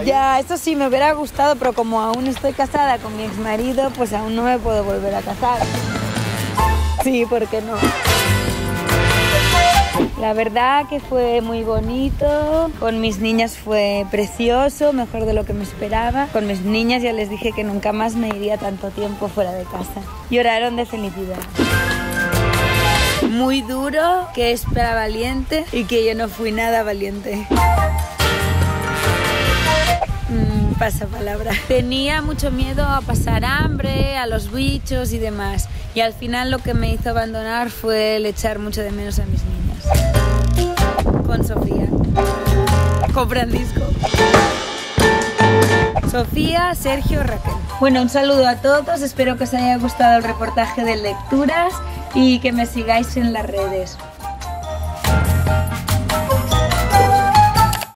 ahí. Ya, eso sí, me hubiera gustado, pero como aún estoy casada con mi exmarido, pues aún no me puedo volver a casar. Sí, ¿por qué no? La verdad que fue muy bonito, con mis niñas fue precioso, mejor de lo que me esperaba. Con mis niñas ya les dije que nunca más me iría tanto tiempo fuera de casa. Lloraron de felicidad. Muy duro, que es para valiente y que yo no fui nada valiente. Pasapalabra. Tenía mucho miedo a pasar hambre, a los bichos y demás. Y al final lo que me hizo abandonar fue el echar mucho de menos a mis niñas. Con Sofía. Con Francisco. Sofía, Sergio, Raquel. Bueno, un saludo a todos. Espero que os haya gustado el reportaje de lecturas y que me sigáis en las redes.